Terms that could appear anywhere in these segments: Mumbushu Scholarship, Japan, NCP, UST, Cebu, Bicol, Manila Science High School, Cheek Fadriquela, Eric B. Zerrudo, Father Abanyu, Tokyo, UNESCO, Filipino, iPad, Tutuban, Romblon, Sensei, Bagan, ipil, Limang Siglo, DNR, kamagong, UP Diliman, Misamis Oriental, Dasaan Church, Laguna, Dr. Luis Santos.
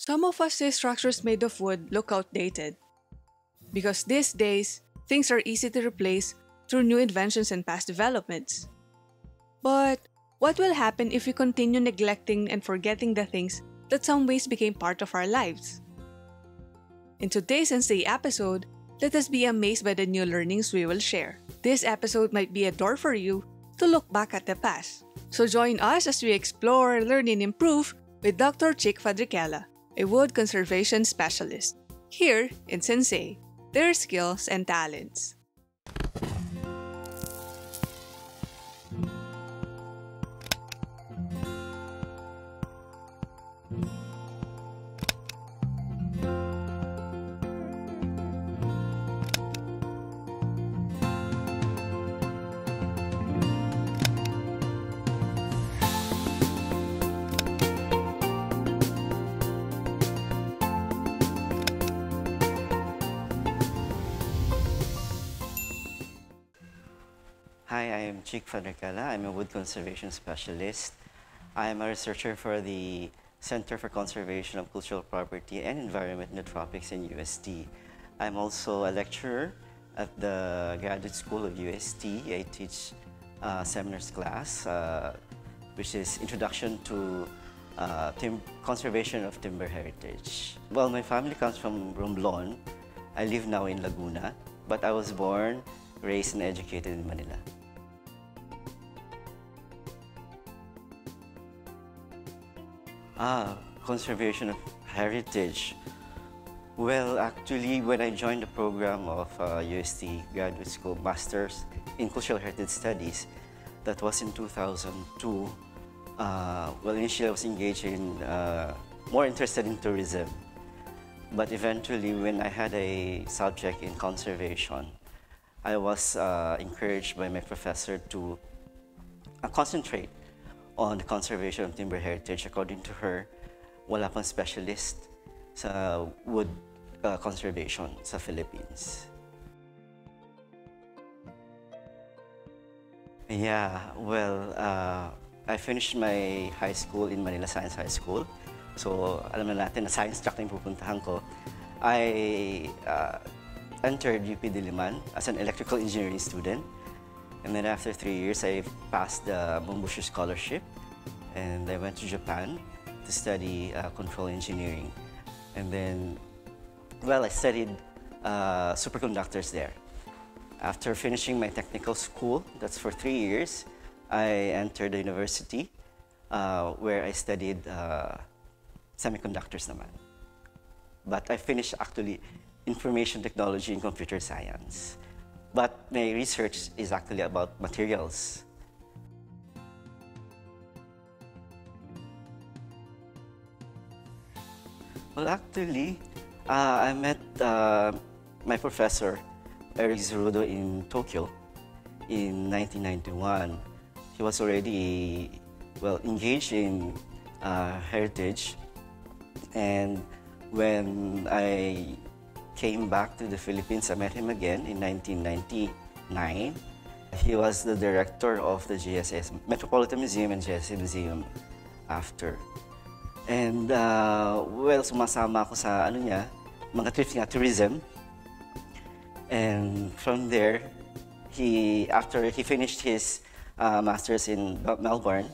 Some of us say structures made of wood look outdated, because these days, things are easy to replace through new inventions and past developments. But what will happen if we continue neglecting and forgetting the things that some ways became part of our lives? In today's Sensei episode, let us be amazed by the new learnings we will share. This episode might be a door for you to look back at the past. So join us as we explore, learn, and improve with Dr. Cheek Fadriquela, a wood conservation specialist, here in Sensei, their skills and talents. Hi, I'm Cheek Fadriquela. I'm a wood conservation specialist. I'm a researcher for the Center for Conservation of Cultural Property and Environment in the Tropics in UST. I'm also a lecturer at the Graduate School of UST. I teach a seminars class, which is Introduction to Conservation of Timber Heritage. Well, my family comes from Romblon. I live now in Laguna, but I was born, raised, and educated in Manila. Conservation of heritage. Well, actually, when I joined the program of UST Graduate School Masters in Cultural Heritage Studies, that was in 2002. Well, initially I was engaged in, more interested in tourism. But eventually, when I had a subject in conservation, I was encouraged by my professor to concentrate on the conservation of timber heritage. According to her, wala pang specialist sa wood conservation sa Philippines. Yeah, well, I finished my high school in Manila Science High School. So, alam na natin na science track na yung pupuntahan ko. I entered UP Diliman as an electrical engineering student. And then after 3 years, I passed the Mumbushu Scholarship, and I went to Japan to study control engineering. And then, well, I studied superconductors there. After finishing my technical school, that's for 3 years, I entered the university where I studied semiconductors naman. But I finished actually information technology and computer science. But my research is actually about materials. Well, actually, I met my professor, Eric Zerrudo, in Tokyo in 1991. He was already, well, engaged in heritage. And when I came back to the Philippines, I met him again in 1999. He was the director of the GSS, Metropolitan Museum and GSS Museum after. And, well, sumasama ako sa ano niya, mga trips niya, tourism. And from there, after he finished his master's in Melbourne,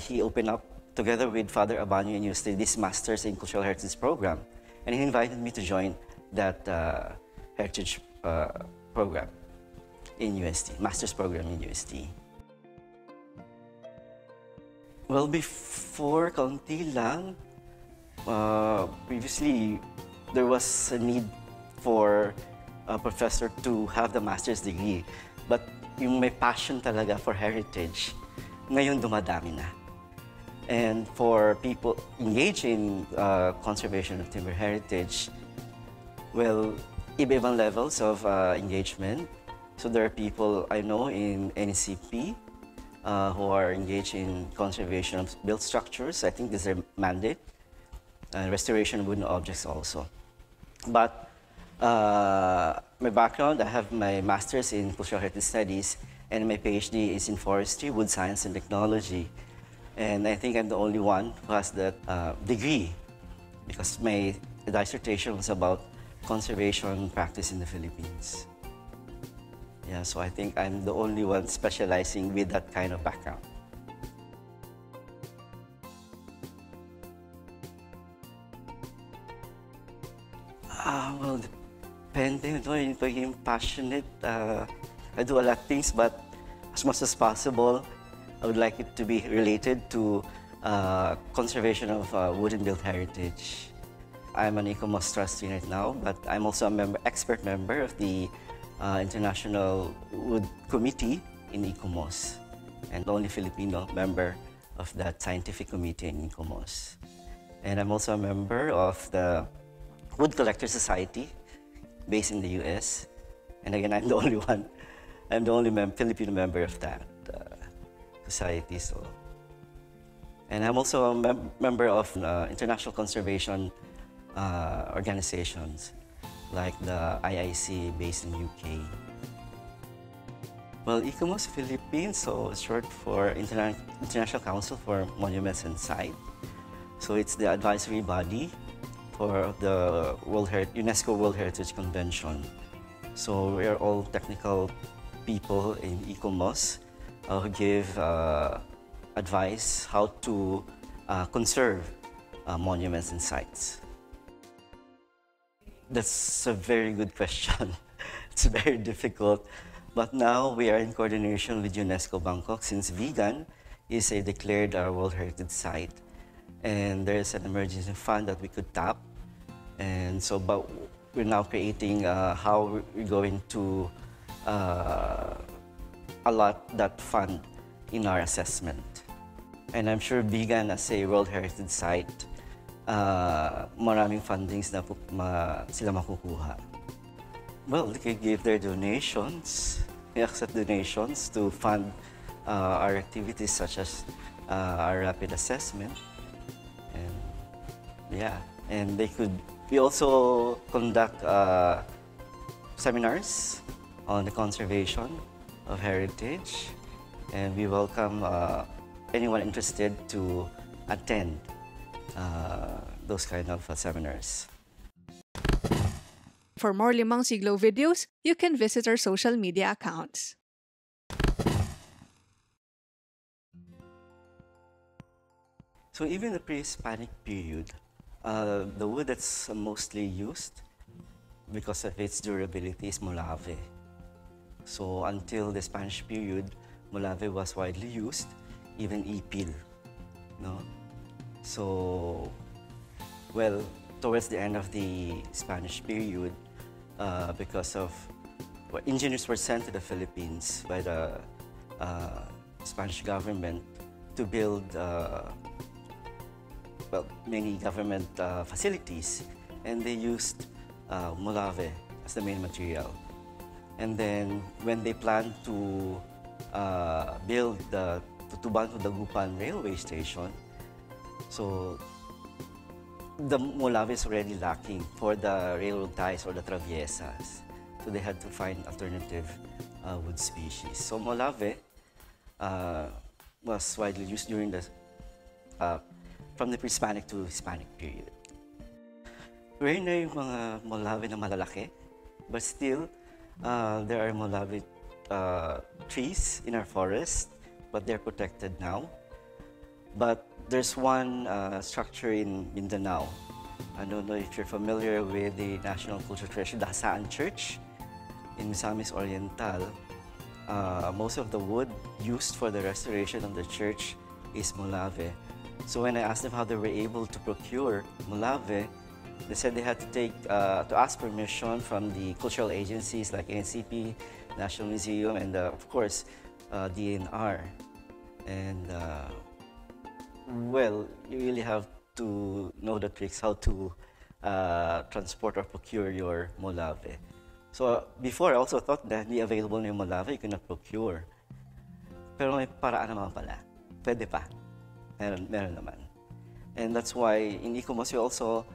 he opened up, together with Father Abanyu and UST, this master's in cultural heritage program. And he invited me to join that heritage program in UST, master's program in UST. Well, before kaunti lang, previously there was a need for a professor to have the master's degree, but yung may passion talaga for heritage, ngayon dumadami na. And for people engaged in conservation of timber heritage, well, iba-ibang levels of engagement. So there are people I know in NCP who are engaged in conservation of built structures. I think this is their mandate. Restoration of wooden objects also. But my background, I have my master's in cultural heritage studies, and my PhD is in forestry, wood science, and technology. And I think I'm the only one who has that degree because my dissertation was about conservation practice in the Philippines. Yeah, so I think I'm the only one specializing with that kind of background. Well, depending on being passionate, I do a lot of things, but as much as possible, I would like it to be related to conservation of wooden built heritage. I'm an ICOMOS trustee right now, but I'm also a expert member of the International Wood Committee in ICOMOS, and the only Filipino member of that scientific committee in ICOMOS. And I'm also a member of the Wood Collector Society based in the US. And again, I'm the only Filipino member of that society. So. And I'm also a member of international conservation organizations like the IIC based in UK. Well, ICOMOS Philippines, so it's short for International Council for Monuments and Sites. So it's the advisory body for the UNESCO World Heritage Convention. So we are all technical people in ICOMOS who give advice how to conserve monuments and sites. That's a very good question. It's very difficult. But now we are in coordination with UNESCO Bangkok, since Bagan is a declared World Heritage Site. And there's an emergency fund that we could tap. And so, but we're now creating how we're going to allot that fund in our assessment. And I'm sure Bagan as a World Heritage Site, maraming fundings na sila makukuha. Well, they can give their donations. We accept donations to fund our activities such as our rapid assessment. Yeah, and they could. We also conduct seminars on the conservation of heritage, and we welcome anyone interested to attend those kind of seminars. For more Limang Siglo videos, you can visit our social media accounts. So even the pre-Hispanic period, the wood that's mostly used because of its durability is molave. So until the Spanish period, molave was widely used, even ipil. No? So, well, towards the end of the Spanish period, because of engineers were sent to the Philippines by the Spanish government to build well, many government facilities, and they used molave as the main material. And then when they planned to build the Tutuban-Dagupan railway station, so the molave is already lacking for the railroad ties or the traviesas. So they had to find alternative wood species. So molave was widely used during the from the pre-Hispanic to Hispanic period. Rare na yung mga molave na malalaki, but still, there are molave trees in our forest, but they're protected now. But there's one structure in Mindanao. I don't know if you're familiar with the National Cultural Treasure, Dasaan Church in Misamis Oriental. Most of the wood used for the restoration of the church is molave. So when I asked them how they were able to procure molave, they said they had to take ask permission from the cultural agencies like NCP, National Museum, and of course DNR. And well, you really have to know the tricks how to transport or procure your molave. So before I also thought that the available na molave you cannot procure. Pero may paraan naman pala. Pwede pa. Meron naman. And that's why in ICOMOS we also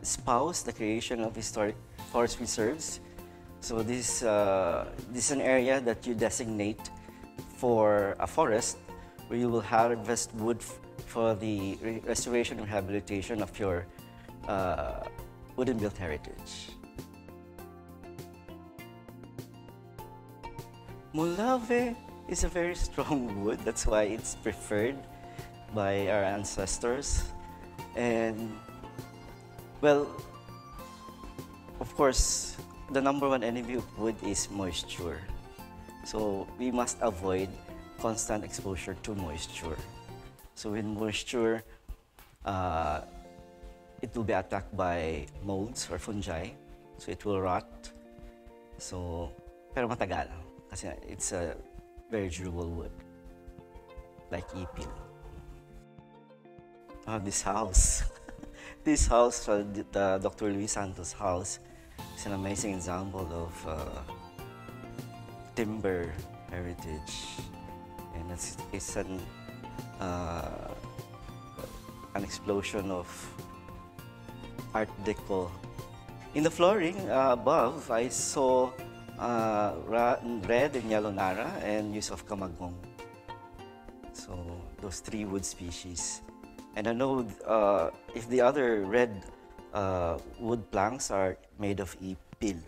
espouse the creation of historic forest reserves. So this is an area that you designate for a forest where you will harvest wood for the restoration and rehabilitation of your wooden built heritage. Molave is a very strong wood, that's why it's preferred by our ancestors. And, well, of course, the number one enemy of wood is moisture. So we must avoid constant exposure to moisture. So in moisture, it will be attacked by molds or fungi, so it will rot. So, pero matagal. Kasi it's a very durable wood, like ipil. Oh, this house. This house, the Dr. Luis Santos' house, is an amazing example of timber heritage. And it's an explosion of Art Deco. In the flooring above, I saw red and yellow nara and use of kamagong. So those three wood species. And I know if the other red wood planks are made of ipil.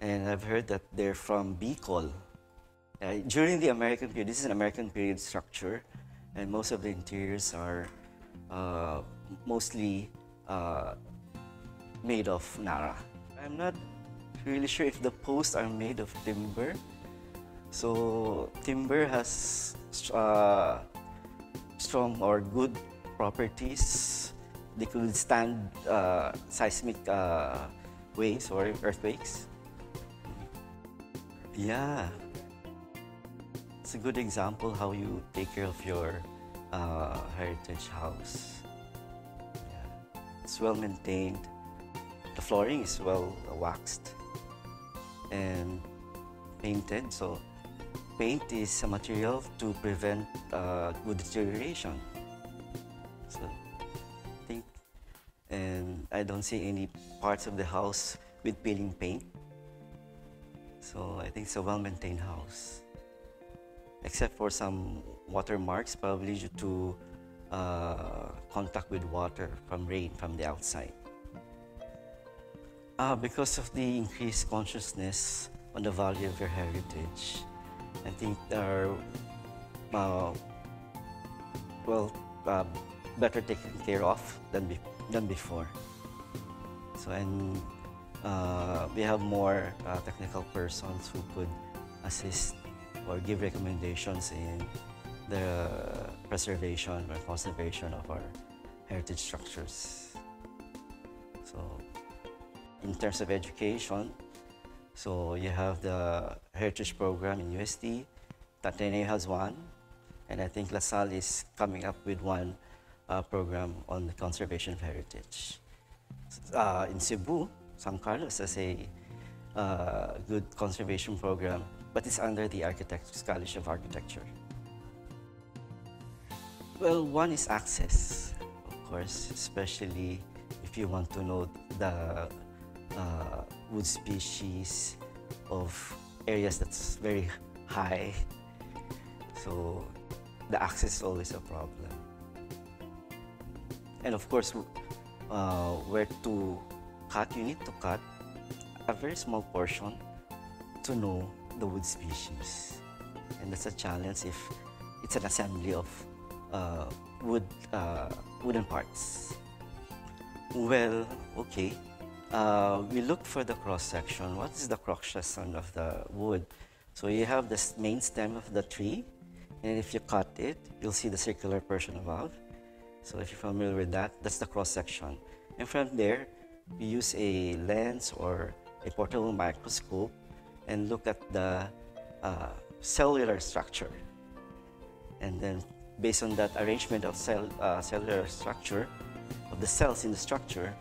And I've heard that they're from Bicol. During the American period, this is an American period structure, and most of the interiors are mostly made of nara. I'm not really sure if the posts are made of timber. So timber has strong or good properties. They could stand seismic waves or earthquakes. Yeah, it's a good example how you take care of your heritage house. Yeah. It's well maintained. The flooring is well waxed and painted. So paint is a material to prevent wood deterioration. So I think, and I don't see any parts of the house with peeling paint. So I think it's a well-maintained house, except for some watermarks, probably due to contact with water from rain from the outside. Because of the increased consciousness on the value of your heritage, I think there are better taken care of than before. So, and we have more technical persons who could assist or give recommendations in the preservation or conservation of our heritage structures. So, in terms of education, so you have the heritage program in UST, Tatenay has one, and I think LaSalle is coming up with one program on the conservation of heritage. In Cebu, San Carlos has a good conservation program, but it's under the Scholarship of Architecture. Well, one is access, of course, especially if you want to know the wood species of areas that's very high. So the access is always a problem. And of course, where to cut, you need to cut a very small portion to know the wood species. And that's a challenge if it's an assembly of wooden parts. Well, okay. We look for the cross-section. What is the cross-section of the wood? So you have the main stem of the tree, and if you cut it, you'll see the circular portion above. So if you're familiar with that, that's the cross-section. And from there, we use a lens or a portable microscope and look at the cellular structure. And then based on that arrangement of cellular structure, of the cells in the structure,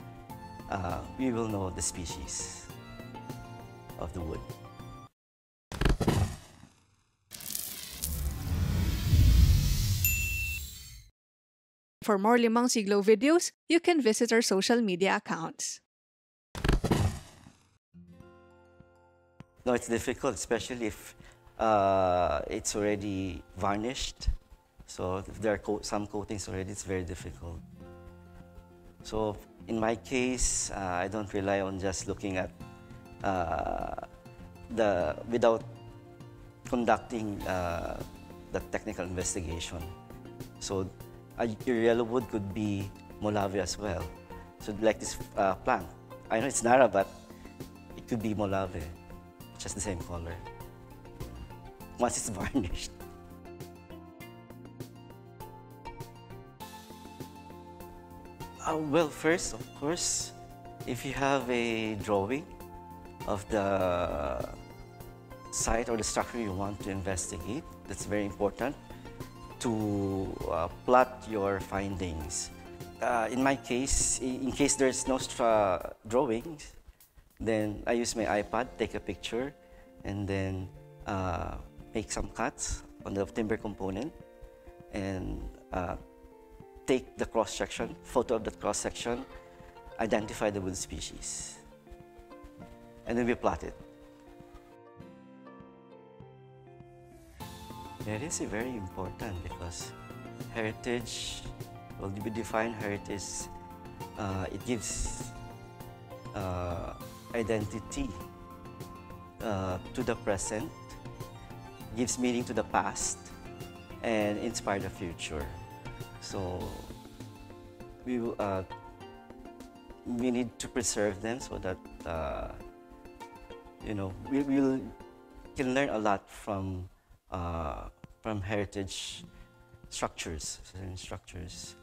we will know the species of the wood. For more Limang Siglo videos, you can visit our social media accounts. No, it's difficult, especially if it's already varnished. So if there are some coatings already, it's very difficult. So in my case, I don't rely on just looking at without conducting the technical investigation. So your yellow wood could be molave as well. So like this plant, I know it's nara, but it could be molave, just the same color, once it's varnished. Well, first, of course, if you have a drawing of the site or the structure you want to investigate, that's very important to plot your findings. In my case, in case there's no drawings, then I use my iPad, take a picture, and then make some cuts on the timber component and take the cross-section, photo of the cross-section, identify the wood species, and then we plot it. That is very important because heritage, well, we define heritage, it gives identity to the present, gives meaning to the past, and inspires the future. So we need to preserve them so that you know, we can learn a lot from heritage structures, certain structures.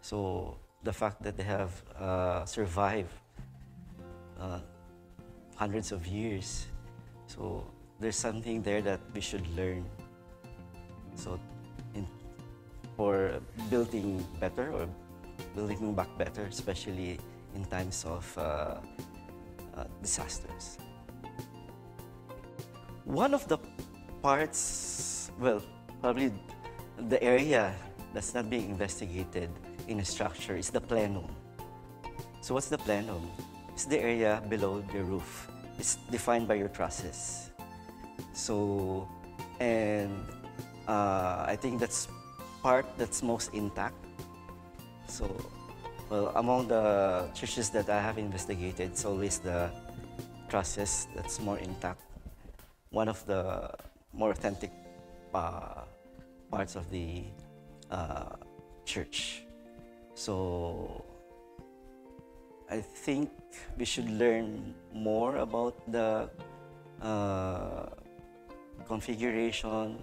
So the fact that they have survived hundreds of years, so there's something there that we should learn. So for building better or building back better, especially in times of disasters. One of the parts, well, probably the area that's not being investigated in a structure is the plenum. So what's the plenum? It's the area below the roof. It's defined by your trusses. So, and I think that's part that's most intact. So, well, among the churches that I have investigated, it's always the trusses that's more intact. One of the more authentic parts of the church. So, I think we should learn more about the configuration,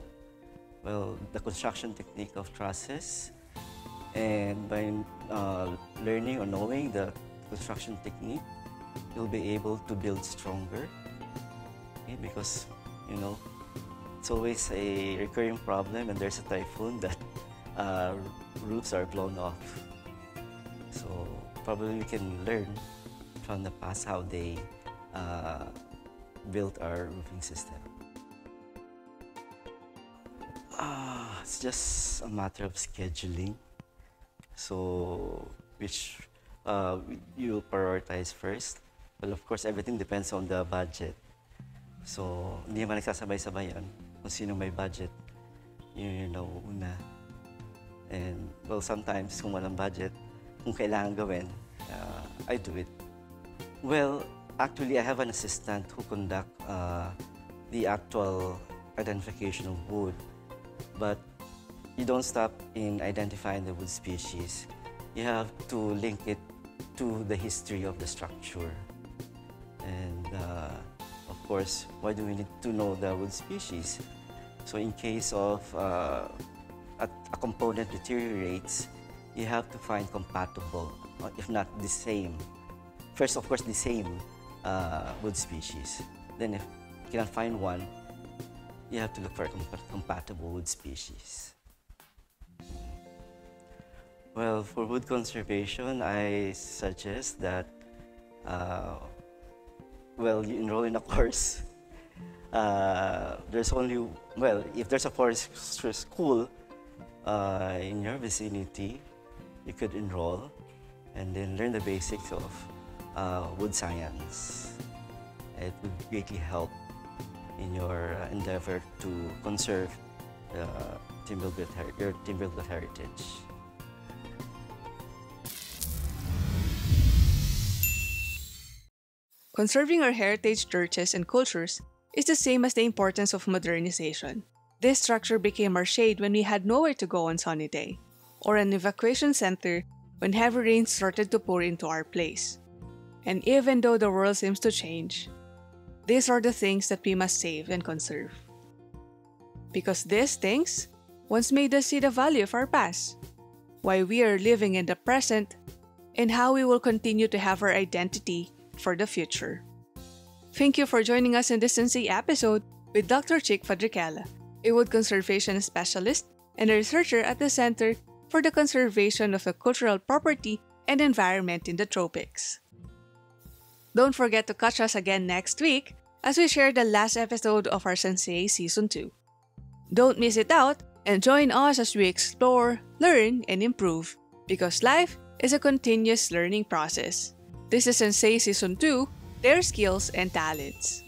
well, the construction technique of trusses, and by learning or knowing the construction technique, you'll be able to build stronger. Okay? Because, you know, it's always a recurring problem when there's a typhoon that roofs are blown off. So probably we can learn from the past how they built our roofing system. It's just a matter of scheduling, so which you prioritize first. Well, of course, everything depends on the budget. So, hindi naman nagsasabay-sabay yan. Kung sino may budget, yun yung nauuna. And, well, sometimes, kung walang budget, kung kailangan gawin, I do it. Well, actually, I have an assistant who conduct the actual identification of wood. But you don't stop in identifying the wood species. You have to link it to the history of the structure. And of course, why do we need to know the wood species? So in case of a component deteriorates, you have to find compatible, if not the same. First, of course, the same wood species. Then if you cannot find one, you have to look for compatible wood species. Well, for wood conservation, I suggest that, well, you enroll in a course. There's only, well, if there's a forest school in your vicinity, you could enroll and then learn the basics of wood science. It would greatly help in your endeavor to conserve your Timbilbit heritage. Conserving our heritage churches and cultures is the same as the importance of modernization. This structure became our shade when we had nowhere to go on sunny day, or an evacuation center when heavy rain started to pour into our place. And even though the world seems to change, these are the things that we must save and conserve. Because these things once made us see the value of our past, why we are living in the present, and how we will continue to have our identity for the future. Thank you for joining us in this Sensei episode with Dr. Cheek Fadriquela, a wood conservation specialist and a researcher at the Center for the Conservation of the Cultural Property and Environment in the Tropics. Don't forget to catch us again next week as we share the last episode of our Sensei Season 2. Don't miss it out and join us as we explore, learn, and improve, because life is a continuous learning process. This is Sensei Season 2, Their Skills and Talents.